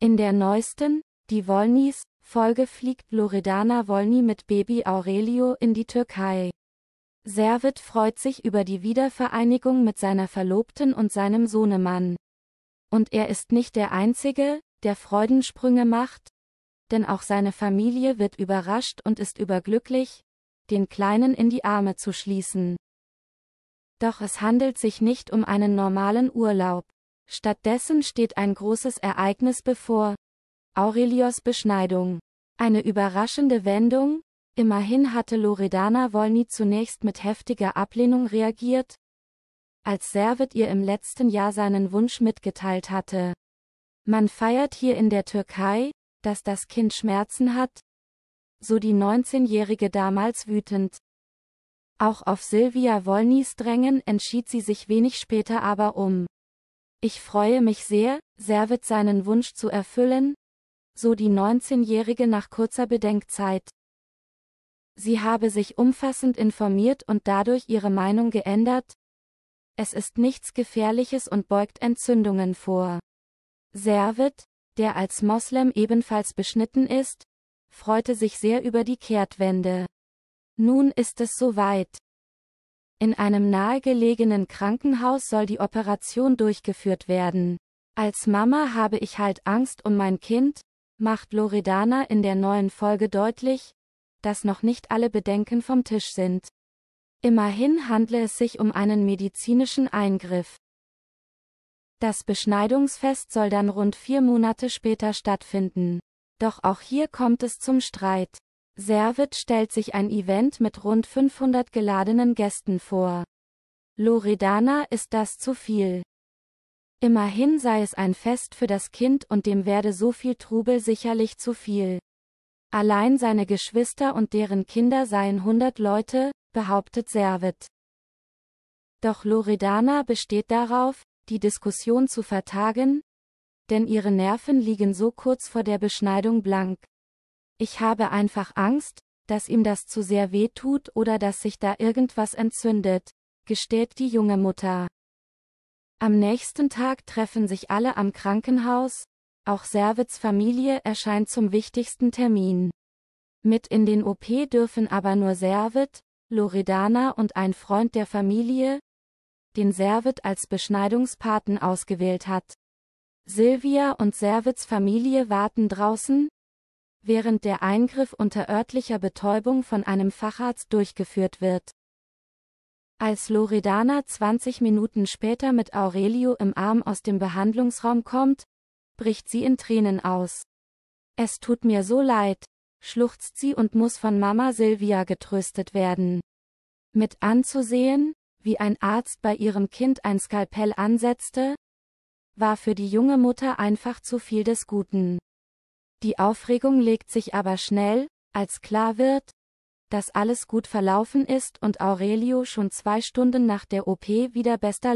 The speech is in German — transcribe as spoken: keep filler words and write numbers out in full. In der neuesten, die Wollnys, Folge fliegt Loredana Wollny mit Baby Aurelio in die Türkei. Servet freut sich über die Wiedervereinigung mit seiner Verlobten und seinem Sohnemann. Und er ist nicht der Einzige, der Freudensprünge macht, denn auch seine Familie wird überrascht und ist überglücklich, den Kleinen in die Arme zu schließen. Doch es handelt sich nicht um einen normalen Urlaub. Stattdessen steht ein großes Ereignis bevor: Aurelios Beschneidung. Eine überraschende Wendung. Immerhin hatte Loredana Wollny zunächst mit heftiger Ablehnung reagiert, als Servet ihr im letzten Jahr seinen Wunsch mitgeteilt hatte. Man feiert hier in der Türkei, dass das Kind Schmerzen hat, so die neunzehnjährige damals wütend. Auch auf Silvia Wollnys Drängen entschied sie sich wenig später aber um. Ich freue mich sehr, Servet seinen Wunsch zu erfüllen, so die neunzehnjährige nach kurzer Bedenkzeit. Sie habe sich umfassend informiert und dadurch ihre Meinung geändert. Es ist nichts Gefährliches und beugt Entzündungen vor. Servet, der als Moslem ebenfalls beschnitten ist, freute sich sehr über die Kehrtwende. Nun ist es soweit. In einem nahegelegenen Krankenhaus soll die Operation durchgeführt werden. Als Mama habe ich halt Angst um mein Kind, macht Loredana in der neuen Folge deutlich, dass noch nicht alle Bedenken vom Tisch sind. Immerhin handle es sich um einen medizinischen Eingriff. Das Beschneidungsfest soll dann rund vier Monate später stattfinden. Doch auch hier kommt es zum Streit. Servet stellt sich ein Event mit rund fünfhundert geladenen Gästen vor. Loredana ist das zu viel. Immerhin sei es ein Fest für das Kind und dem werde so viel Trubel sicherlich zu viel. Allein seine Geschwister und deren Kinder seien hundert Leute, behauptet Servet. Doch Loredana besteht darauf, die Diskussion zu vertagen, denn ihre Nerven liegen so kurz vor der Beschneidung blank. Ich habe einfach Angst, dass ihm das zu sehr weh tut oder dass sich da irgendwas entzündet, gesteht die junge Mutter. Am nächsten Tag treffen sich alle am Krankenhaus. Auch Servets Familie erscheint zum wichtigsten Termin. Mit in den O P dürfen aber nur Servet, Loredana und ein Freund der Familie, den Servet als Beschneidungspaten ausgewählt hat. Silvia und Servets Familie warten draußen, während der Eingriff unter örtlicher Betäubung von einem Facharzt durchgeführt wird. Als Loredana zwanzig Minuten später mit Aurelio im Arm aus dem Behandlungsraum kommt, bricht sie in Tränen aus. Es tut mir so leid, schluchzt sie und muss von Mama Silvia getröstet werden. Mit anzusehen, wie ein Arzt bei ihrem Kind ein Skalpell ansetzte, war für die junge Mutter einfach zu viel des Guten. Die Aufregung legt sich aber schnell, als klar wird, dass alles gut verlaufen ist und Aurelio schon zwei Stunden nach der O P wieder bester